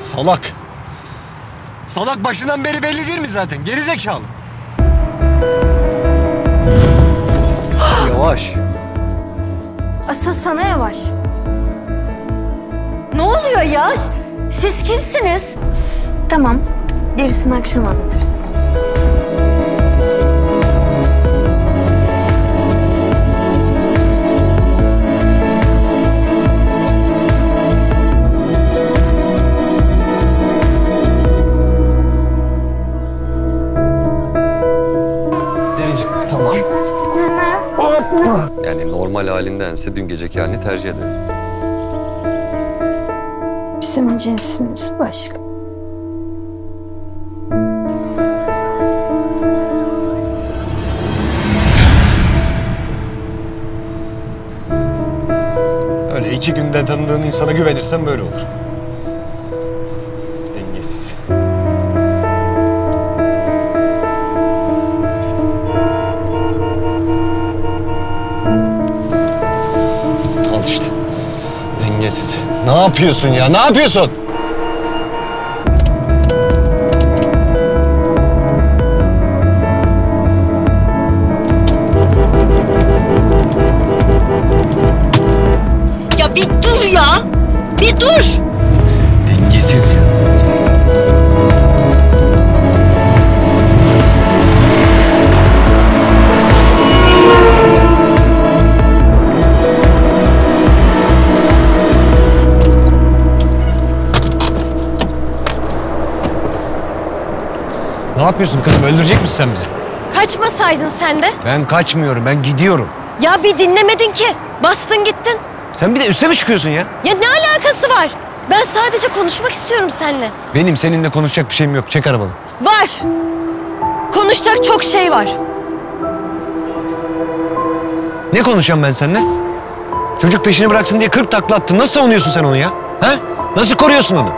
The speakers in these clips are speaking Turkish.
Salak. Salak başından beri belli değil mi zaten? Gerizekalı. Yavaş. Asıl sana yavaş. Ne oluyor Yağız? Siz kimsiniz? Tamam. Gerisini akşam anlatırız. Yani normal halindense dün geceki halini tercih ederim. Bizim cinsimiz başka. Öyle iki günde tanıdığın insana güvenirsen böyle olur. Dengesiz. Ne yapıyorsun ya? Ne yapıyorsun? Ya bir dur ya! Bir dur! Dengesiz ya. Ne yapıyorsun kızım? Öldürecek misin sen bizi? Kaçmasaydın sen de. Ben kaçmıyorum, ben gidiyorum. Ya bir dinlemedin ki. Bastın gittin. Sen bir de üste mi çıkıyorsun ya? Ya ne alakası var? Ben sadece konuşmak istiyorum seninle. Benim seninle konuşacak bir şeyim yok. Çek arabanı. Var. Konuşacak çok şey var. Ne konuşacağım ben seninle? Çocuk peşini bıraksın diye 40 takla attın. Nasıl savunuyorsun sen onu ya? Ha? Nasıl koruyorsun onu?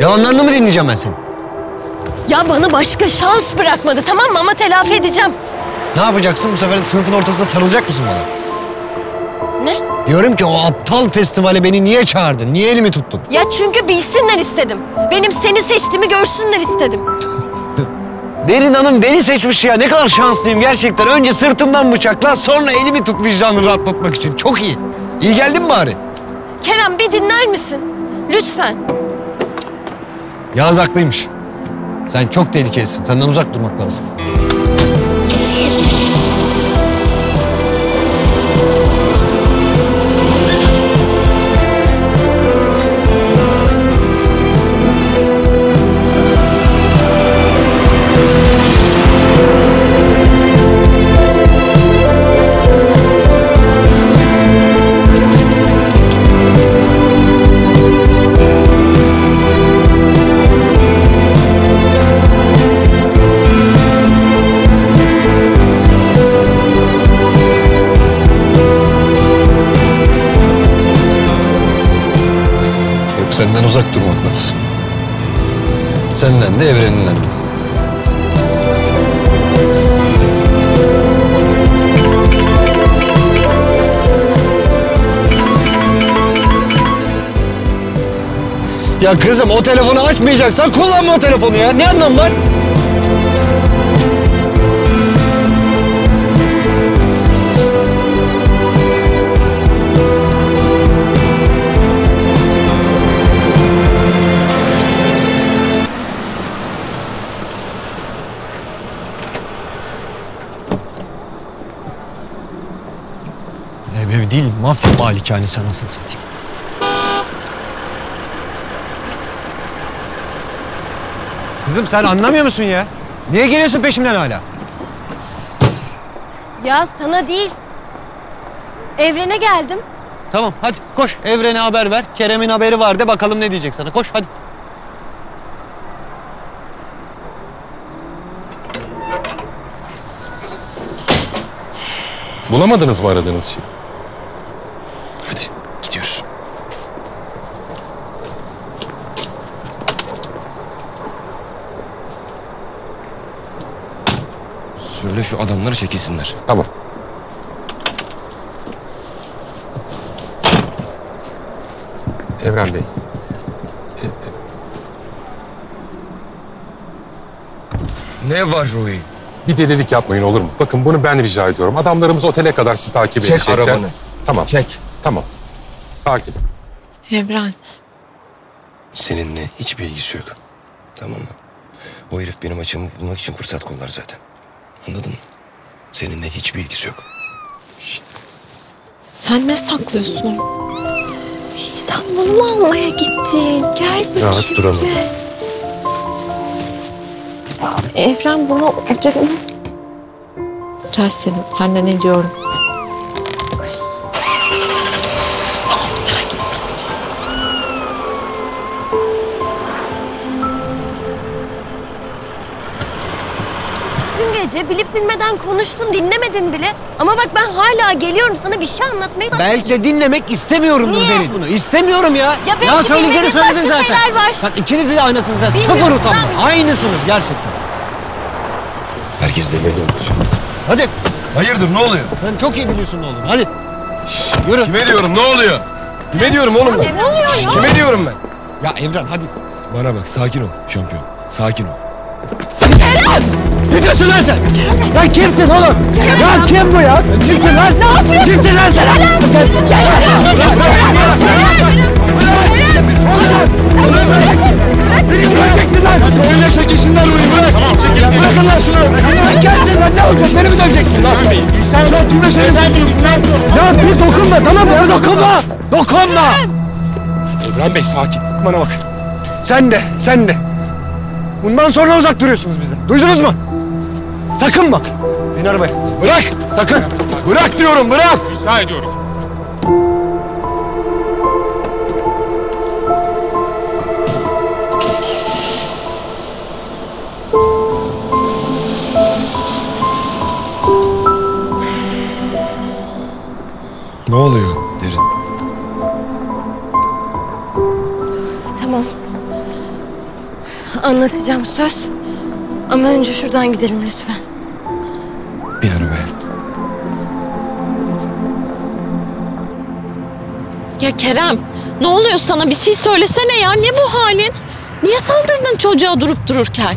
Yalanlarını mı dinleyeceğim ben seni? Ya bana başka şans bırakmadı tamam mı? Ama telafi edeceğim. Ne yapacaksın? Bu sefer sınıfın ortasında sarılacak mısın bana? Ne? Diyorum ki o aptal festivale beni niye çağırdın? Niye elimi tuttun? Ya çünkü bilsinler istedim. Benim seni seçtiğimi görsünler istedim. Derin Hanım beni seçmiş ya. Ne kadar şanslıyım gerçekten. Önce sırtımdan bıçakla sonra elimi tut vicdanını rahatlatmak için. Çok iyi. İyi geldin mi bari? Kerem bir dinler misin? Lütfen. Yağız haklıymış. Sen çok tehlikelisin. Senden uzak durmak lazım. Senden uzak durmak lazım. Senden de Evren'inden de. Ya kızım o telefonu açmayacaksan kullanma o telefonu ya. Ne anlamı var? Ev değil, mafya malikanesi anasını satayım. Kızım sen anlamıyor musun ya? Niye geliyorsun peşimden hala? Ya sana değil. Evren'e geldim. Tamam hadi koş Evren'e haber ver. Kerem'in haberi var de bakalım ne diyecek sana. Koş hadi. Bulamadınız mı aradığınız şeyi? Söyle şu adamları çekilsinler. Tamam. Evren Bey. Ne var Rui? Bir delilik yapmayın olur mu? Bakın bunu ben rica ediyorum. Adamlarımız otele kadar sizi takip edecekler. Çek arabanı. Tamam. Çek. Tamam. Sakin. Evren. Seninle hiçbir ilgisi yok. Tamam mı? O herif benim açığımı bulmak için fırsat kollar zaten. Anladın mı? Seninle hiçbir ilgisi yok. Şişt. Sen ne saklıyorsun? Sen bunu mu almaya gittin? Gel bakayım. Rahat duralım. Evren bunu olacak mı? Ters seni. Anne ne diyorum? Tamam sakin gideceğiz. Dün gece bilip bilmeden konuştun, dinlemedin bile. Ama bak ben hala geliyorum sana bir şey anlatmaya. Belki de dinlemek istemiyorumdur Derin bunu. İstemiyorum ya. Ya söyleyeceğini söyledin zaten. Bak ikiniz de aynısınız zaten. Sıfır utanma. Aynısınız gerçekten. Herkes de geliyor. Hadi. Hayırdır ne oluyor? Sen çok iyi biliyorsun ne oluyor. Hadi. Şşş, yürü. Kime diyorum ne oluyor? Kime diyorum oğlum ben? Ne oluyor ya? Kime diyorum ben? Ya Evren hadi. Bana bak sakin ol şampiyon. Sakin ol. Ne diyorsun lan sen? Kerem. Sen kimsin oğlum? Kerem. Ya kim bu ya? Kimsin lan? Ne yapıyorsun? Kimsin lan sen? Kerem. Beni bırakacaksın lan. Öyle çekişsinler beni bırak. Tamam çekil. Bırakın lan şunu. Lan gelsin lan ne olacak? Beni mi döveceksin lan? Sen kimle şeyin? Ya bir dokunma tamam mı? Dokunma. Dokunma. Evren Bey sakin. Bana bak. Sen de. Bundan sonra uzak duruyorsunuz bizden. Duydunuz mu? Sakın bak. Beni arabaya. Bırak. Sakın. Bırak diyorum bırak. İcra ediyorum. Ne oluyor Derin? Tamam. Anlatacağım söz. Ama önce şuradan gidelim lütfen. Bir araba. Ya Kerem, ne oluyor sana? Bir şey söylesene ya. Ne bu halin? Niye saldırdın çocuğa durup dururken?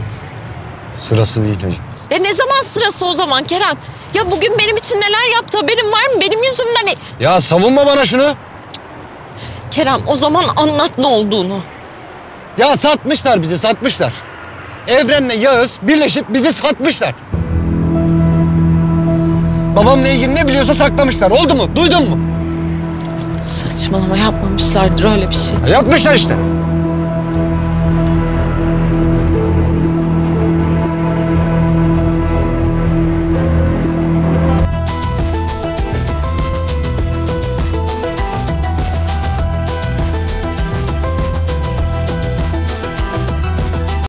Sırası değil hocam. Ya ne zaman sırası o zaman Kerem? Ya bugün benim için neler yaptı haberin var mı? Benim yüzümden... Ya savunma bana şunu. Kerem o zaman anlat ne olduğunu. Ya satmışlar bizi, satmışlar. Evren'le Yağız birleşip bizi satmışlar. Babamla ilgili ne biliyorsa saklamışlar. Oldu mu? Duydun mu? Saçmalama yapmamışlardır öyle bir şey. Ya yapmışlar işte.